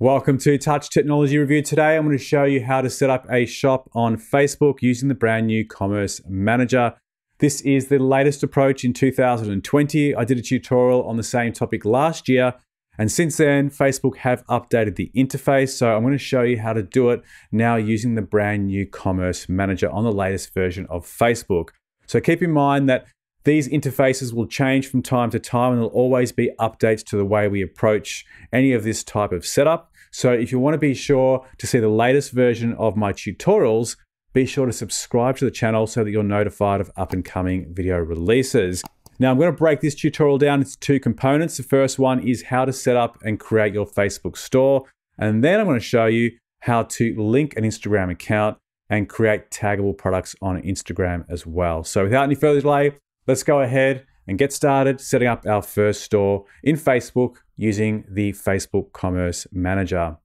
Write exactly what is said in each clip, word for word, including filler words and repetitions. Welcome to Touch Technology Review. Today, I'm going to show you how to set up a shop on Facebook using the brand new Commerce Manager. This is the latest approach in two thousand twenty. I did a tutorial on the same topic last year, and since then, Facebook have updated the interface. So I'm going to show you how to do it now using the brand new Commerce Manager on the latest version of Facebook. So keep in mind that these interfaces will change from time to time, and there'll always be updates to the way we approach any of this type of setup. So if you want to be sure to see the latest version of my tutorials, be sure to subscribe to the channel so that you're notified of up and coming video releases. Now I'm going to break this tutorial down into two components. The first one is how to set up and create your Facebook store. And then I'm going to show you how to link an Instagram account and create taggable products on Instagram as well. So without any further delay, let's go ahead and get started setting up our first store in Facebook using the Facebook Commerce Manager.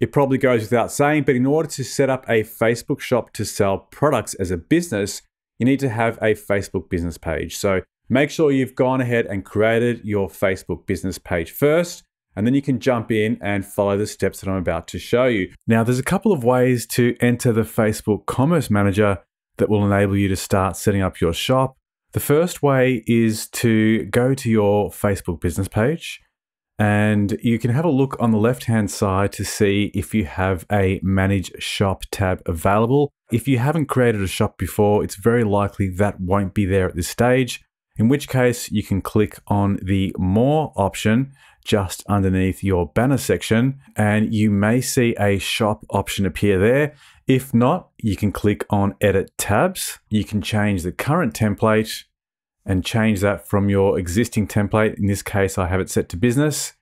It probably goes without saying, but in order to set up a Facebook shop to sell products as a business, you need to have a Facebook business page. So make sure you've gone ahead and created your Facebook business page first, and then you can jump in and follow the steps that I'm about to show you. Now, there's a couple of ways to enter the Facebook Commerce Manager that will enable you to start setting up your shop. The first way is to go to your Facebook business page, and you can have a look on the left-hand side to see if you have a Manage Shop tab available. If you haven't created a shop before, it's very likely that won't be there at this stage, in which case you can click on the More option just underneath your banner section, and you may see a shop option appear there. If not, you can click on Edit Tabs. You can change the current template and change that from your existing template. In this case, I have it set to business,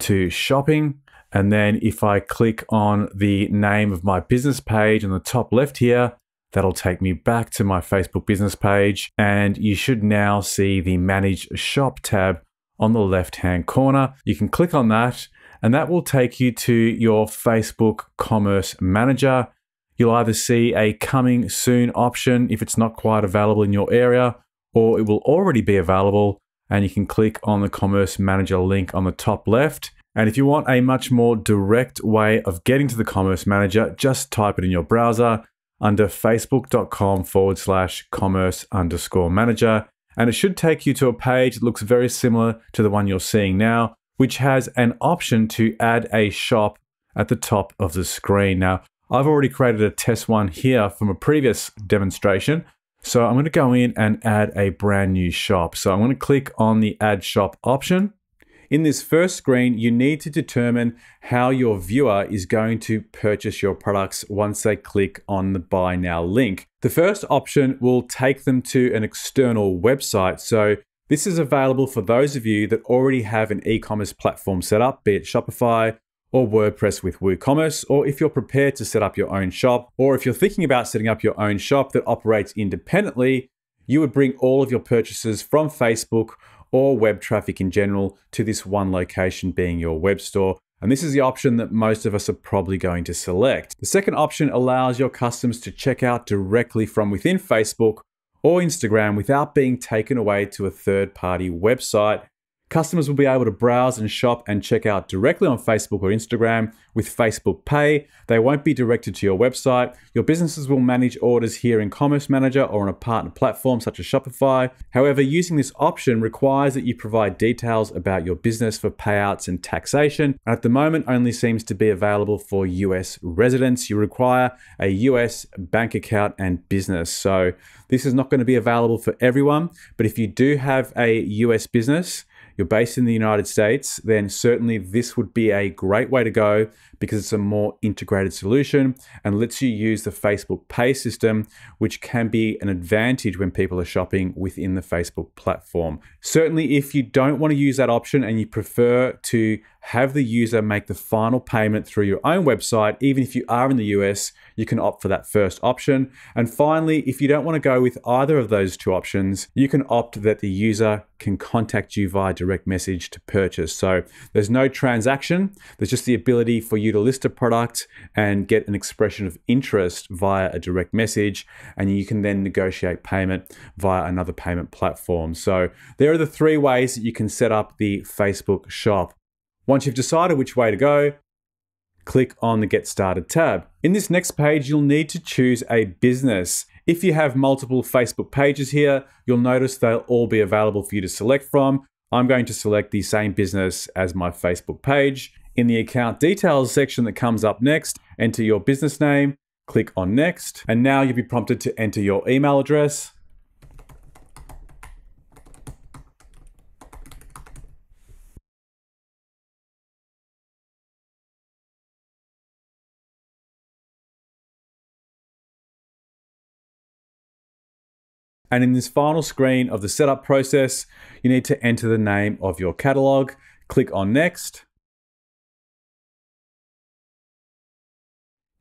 to shopping. And then if I click on the name of my business page on the top left here, that'll take me back to my Facebook business page. And you should now see the Manage Shop tab on the left-hand corner. You can click on that, and that will take you to your Facebook Commerce Manager. You'll either see a Coming Soon option if it's not quite available in your area, or it will already be available, and you can click on the Commerce Manager link on the top left. And if you want a much more direct way of getting to the Commerce Manager, just type it in your browser under facebook.com forward slash commerce underscore manager. And it should take you to a page that looks very similar to the one you're seeing now, which has an option to add a shop at the top of the screen. Now, I've already created a test one here from a previous demonstration. So I'm gonna go in and add a brand new shop. So I'm gonna click on the Add Shop option. In this first screen, you need to determine how your viewer is going to purchase your products once they click on the Buy Now link. The first option will take them to an external website. So this is available for those of you that already have an e-commerce platform set up, be it Shopify or WordPress with WooCommerce, or if you're prepared to set up your own shop, or if you're thinking about setting up your own shop that operates independently, you would bring all of your purchases from Facebook or web traffic in general to this one location being your web store. And this is the option that most of us are probably going to select. The second option allows your customers to check out directly from within Facebook or Instagram without being taken away to a third-party website. Customers will be able to browse and shop and check out directly on Facebook or Instagram with Facebook Pay. They won't be directed to your website. Your businesses will manage orders here in Commerce Manager or on a partner platform such as Shopify. However, using this option requires that you provide details about your business for payouts and taxation. At the moment, only seems to be available for U S residents. You require a U S bank account and business. So this is not going to be available for everyone, but if you do have a U S business, you're based in the United States, then certainly this would be a great way to go because it's a more integrated solution and lets you use the Facebook Pay system, which can be an advantage when people are shopping within the Facebook platform. Certainly, if you don't want to use that option and you prefer to have the user make the final payment through your own website. Even if you are in the U S, you can opt for that first option. And finally, if you don't want to go with either of those two options, you can opt that the user can contact you via direct message to purchase. So there's no transaction. There's just the ability for you to list a product and get an expression of interest via a direct message. And you can then negotiate payment via another payment platform. So there are the three ways that you can set up the Facebook shop. Once you've decided which way to go, click on the Get Started tab. In this next page, you'll need to choose a business. If you have multiple Facebook pages here, you'll notice they'll all be available for you to select from. I'm going to select the same business as my Facebook page. In the account details section that comes up next, enter your business name, click on Next, and now you'll be prompted to enter your email address. And in this final screen of the setup process, you need to enter the name of your catalog, click on Next.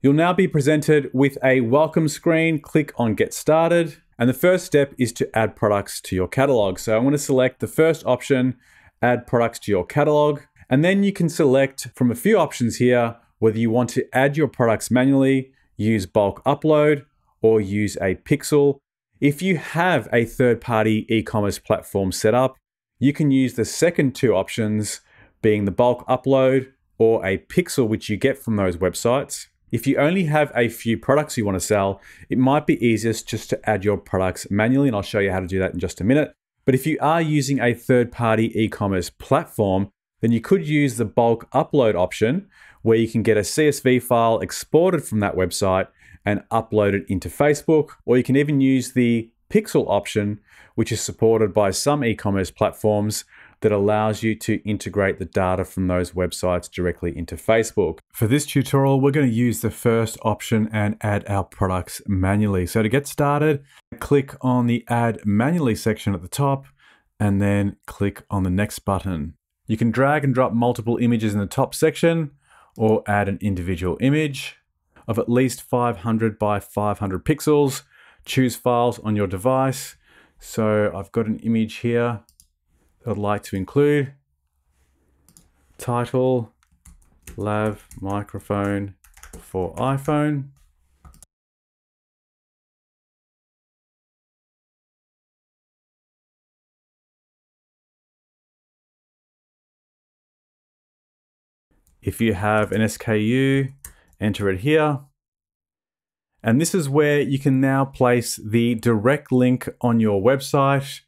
You'll now be presented with a welcome screen, click on Get Started. And the first step is to add products to your catalog. So I want to select the first option, add products to your catalog. And then you can select from a few options here, whether you want to add your products manually, use bulk upload, or use a pixel. If you have a third-party e-commerce platform set up, you can use the second two options, being the bulk upload or a pixel, which you get from those websites. If you only have a few products you want to sell, it might be easiest just to add your products manually, and I'll show you how to do that in just a minute. But if you are using a third-party e-commerce platform, then you could use the bulk upload option, where you can get a C S V file exported from that website and upload it into Facebook, or you can even use the pixel option, which is supported by some e-commerce platforms that allows you to integrate the data from those websites directly into Facebook. For this tutorial, we're going to use the first option and add our products manually. So to get started, click on the Add Manually section at the top, and then click on the Next button. You can drag and drop multiple images in the top section, or add an individual image of at least five hundred by five hundred pixels. Choose files on your device. So I've got an image here that I'd like to include. Title, lav microphone for iPhone. If you have an S K U, enter it here. And this is where you can now place the direct link on your website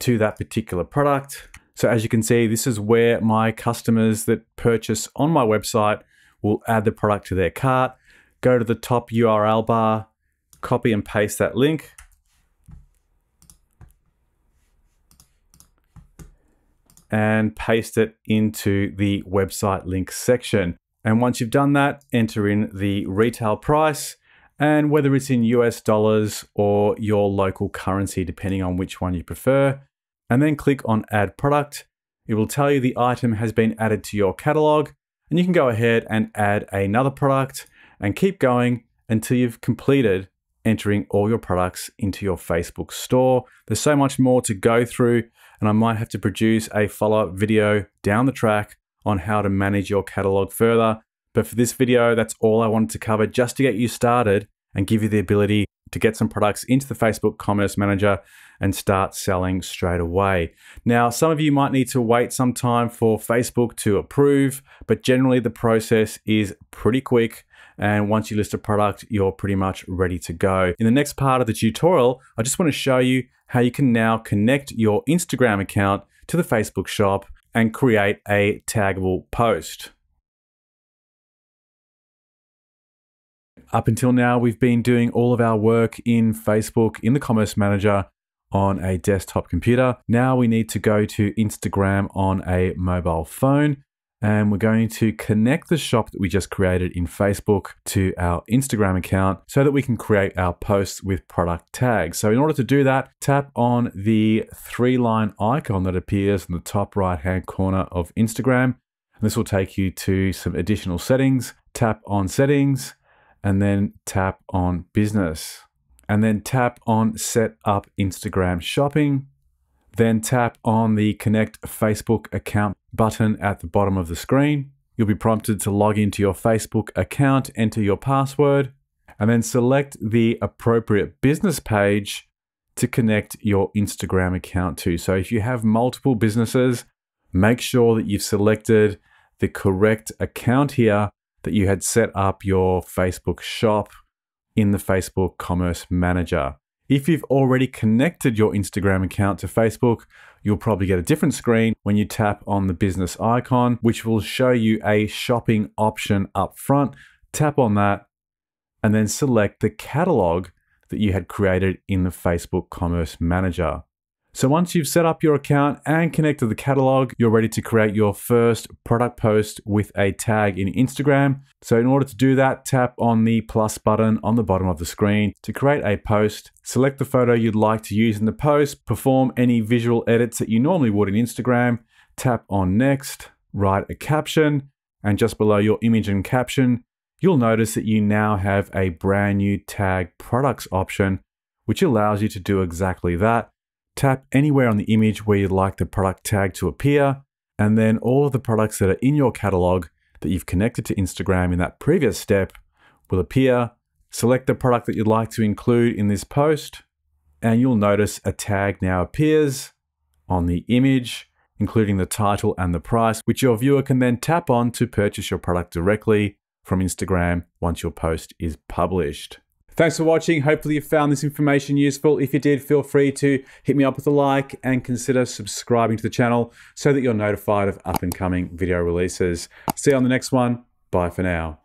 to that particular product. So as you can see, this is where my customers that purchase on my website will add the product to their cart, go to the top U R L bar, copy and paste that link. And paste it into the website link section. And once you've done that, enter in the retail price and whether it's in U S dollars or your local currency, depending on which one you prefer, and then click on Add Product. It will tell you the item has been added to your catalog, and you can go ahead and add another product and keep going until you've completed entering all your products into your Facebook store. There's so much more to go through, and I might have to produce a follow-up video down the track on how to manage your catalog further. But for this video, that's all I wanted to cover, just to get you started and give you the ability to get some products into the Facebook Commerce Manager and start selling straight away. Now, some of you might need to wait some time for Facebook to approve, but generally the process is pretty quick. And once you list a product, you're pretty much ready to go. In the next part of the tutorial, I just want to show you how you can now connect your Instagram account to the Facebook shop and create a taggable post. Up until now, we've been doing all of our work in Facebook, in the Commerce Manager, on a desktop computer. Now we need to go to Instagram on a mobile phone, and we're going to connect the shop that we just created in Facebook to our Instagram account so that we can create our posts with product tags. So in order to do that, tap on the three line icon that appears in the top right hand corner of Instagram, And this will take you to some additional settings. Tap on settings and then tap on business and then tap on set up Instagram shopping. Then tap on the connect Facebook account button at the bottom of the screen. You'll be prompted to log into your Facebook account, enter your password, and then select the appropriate business page to connect your Instagram account to. So if you have multiple businesses, make sure that you've selected the correct account here, that you had set up your Facebook shop in the Facebook Commerce Manager. If you've already connected your Instagram account to Facebook, you'll probably get a different screen when you tap on the business icon, which will show you a shopping option up front. Tap on that and then select the catalog that you had created in the Facebook Commerce Manager. So once you've set up your account and connected the catalog, you're ready to create your first product post with a tag in Instagram. So in order to do that, tap on the plus button on the bottom of the screen to create a post. Select the photo you'd like to use in the post, perform any visual edits that you normally would in Instagram, tap on next, write a caption, and just below your image and caption, you'll notice that you now have a brand new tag products option, which allows you to do exactly that. Tap anywhere on the image where you'd like the product tag to appear, and then all of the products that are in your catalog that you've connected to Instagram in that previous step will appear. Select the product that you'd like to include in this post, and you'll notice a tag now appears on the image, including the title and the price, which your viewer can then tap on to purchase your product directly from Instagram once your post is published. Thanks for watching. Hopefully you found this information useful. If you did, feel free to hit me up with a like and consider subscribing to the channel so that you're notified of up and coming video releases. See you on the next one. Bye for now.